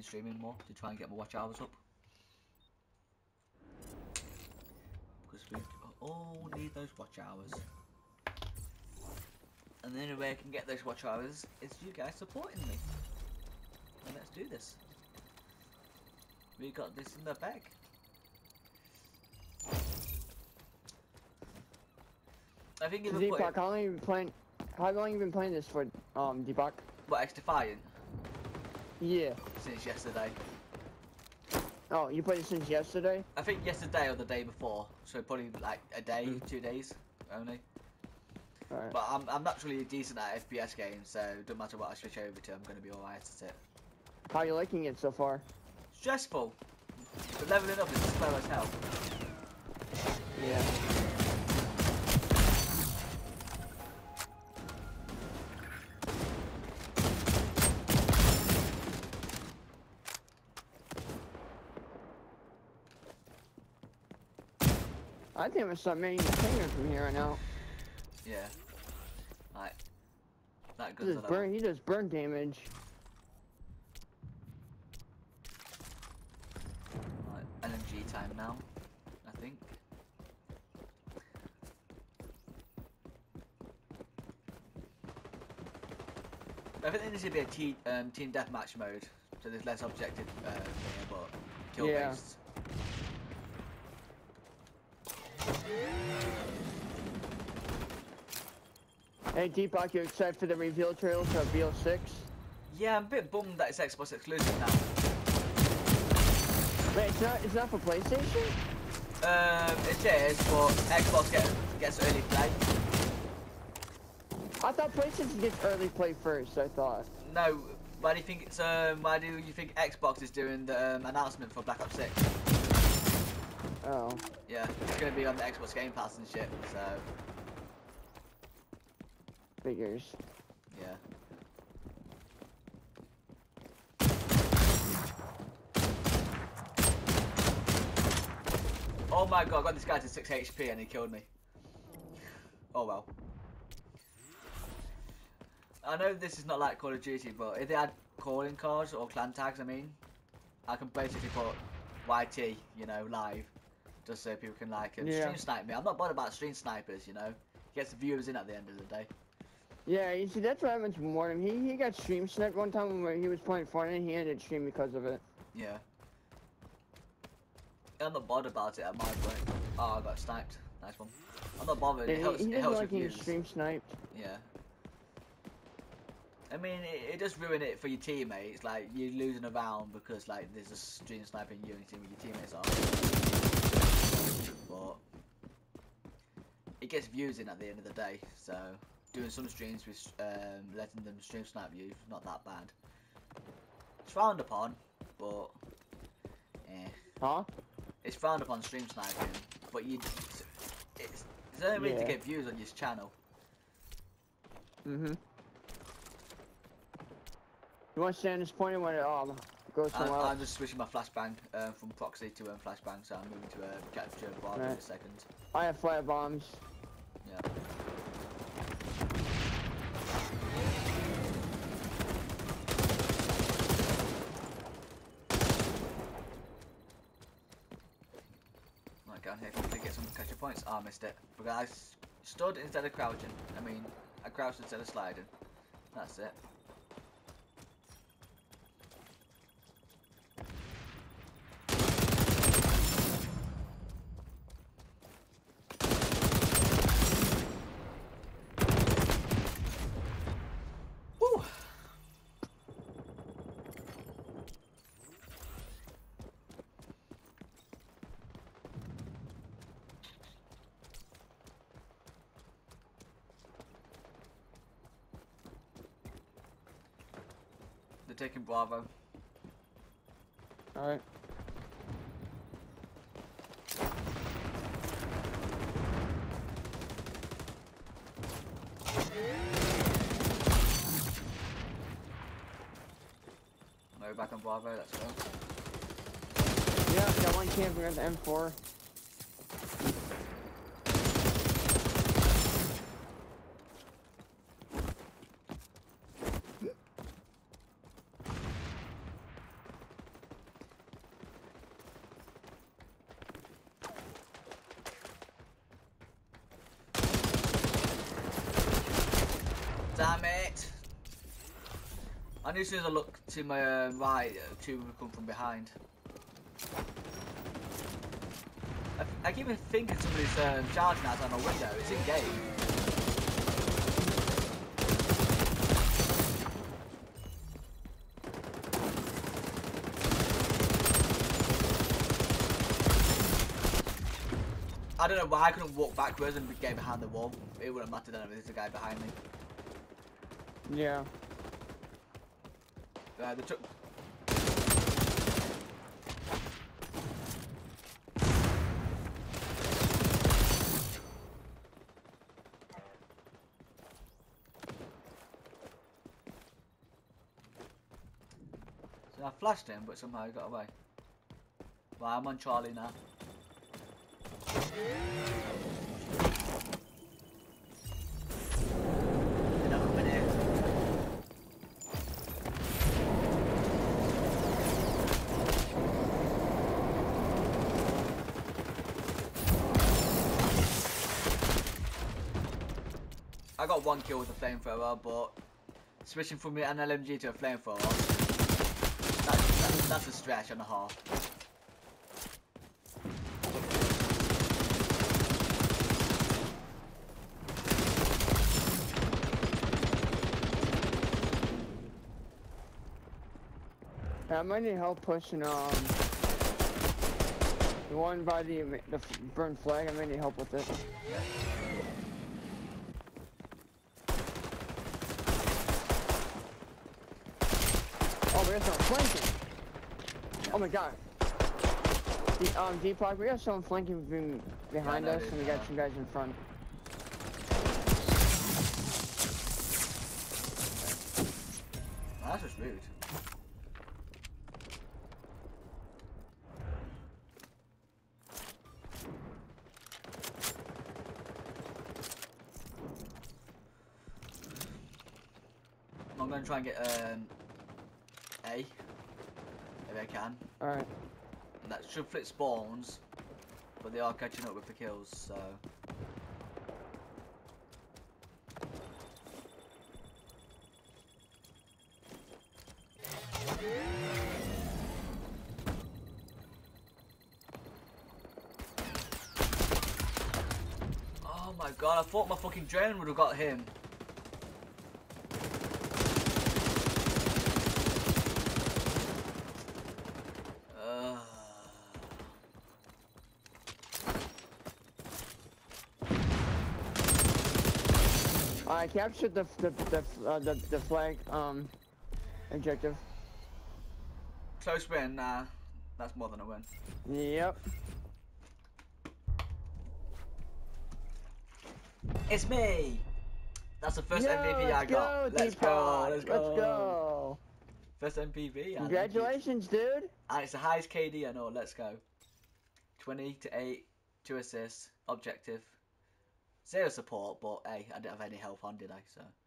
been streaming more to try and get my watch hours up. Because we all need those watch hours. And the only way I can get those watch hours is you guys supporting me. And let's do this. We got this in the bag. I think if Deepak, how long have you been playing this for, Deepak? What, XDefiant? Yeah. Since yesterday. Oh, you played it since yesterday? I think yesterday or the day before, so probably like a day, 2 days only. Right. But I'm naturally decent at FPS games, so no matter what I switch over to, I'm going to be alright at it. How are you liking it so far? Stressful. But leveling up is slow as hell. Yeah. I think I'm gonna start making a finger from here right now. Yeah. Alright. That good. He does burn damage. Alright, LMG time now, I think. I think this should be a team deathmatch mode, so there's less objective thing, but kill based. Hey Deepak, you excited for the reveal trailer for BO6? Yeah, I'm a bit bummed that it's Xbox exclusive now. Wait, it's not for PlayStation? It is, but Xbox gets early play. I thought PlayStation gets early play first, I thought. No, why do you think Xbox is doing the announcement for Black Ops 6? Oh. Yeah, it's gonna be on the Xbox Game Pass and shit, so... Figures. Yeah. Oh my god, I got this guy to 6 HP and he killed me. Oh well. I know this is not like Call of Duty, but if they had calling cards, or clan tags, I mean, I can basically put YT, you know, live. Just so people can like stream snipe me. I'm not bothered about stream snipers, you know. Gets the viewers in at the end of the day. Yeah, you see, that's what happened to Mortem. He got stream sniped one time when he was playing Fortnite. He ended stream because of it. Yeah. I'm not bothered about it at my point. Oh, I got sniped. Nice one. I'm not bothered. Yeah, it helps with views. Stream sniped. Yeah. I mean, it does ruin it for your teammates. Like you're losing a round because like there's a stream sniping unity with your teammates are. But it gets views in at the end of the day, so doing some streams with letting them stream snipe you is not that bad. It's frowned upon, but huh? It's frowned upon stream sniping, but it's the only way to get views on your channel. You want to stay on this point when it all goes somewhere else? I'm just switching my flashbang from proxy to flashbang, so I'm moving to a capture bar in a second. I have fire bombs. Yeah. Right, down here, quickly get some capture points. Ah, oh, missed it. Because I stood instead of crouching. I mean, I crouched instead of sliding. That's it. They're taking Bravo. Alright. We're back on Bravo, let's go. Yeah, got one camping at the M4. I knew as soon as I looked to my right, two would come from behind. I keep thinking somebody's charging outside my window. It's in game. I don't know why I couldn't walk backwards and get behind the wall. It wouldn't matter then if there's a guy behind me. Yeah. The truck. So I flashed him, but somehow he got away. Well, I'm on Charlie now. They're not coming in. I got one kill with a flamethrower, but switching from an LMG to a flamethrower, that's a stretch and a half. I might need help pushing the one by the burnt flag. I might need help with it. Oh, we got someone flanking! Oh my god! The, Deepak, we got someone flanking behind us, and we got you guys in front. That's just rude. I'm gonna try and get A if I can. Alright. And that should flip spawns, but they are catching up with the kills, so. Oh my god, I thought my fucking drone would have got him. I captured the flag objective. Close win, nah. That's more than a win. Yep. It's me. That's the first MVP I got. Let's go. Let's go. Let's go. First MVP. Congratulations, dude. It's the highest KD I know. Let's go. 20 to 8, 2 assists, objective. Zero support, but hey, I didn't have any health on, did I? So.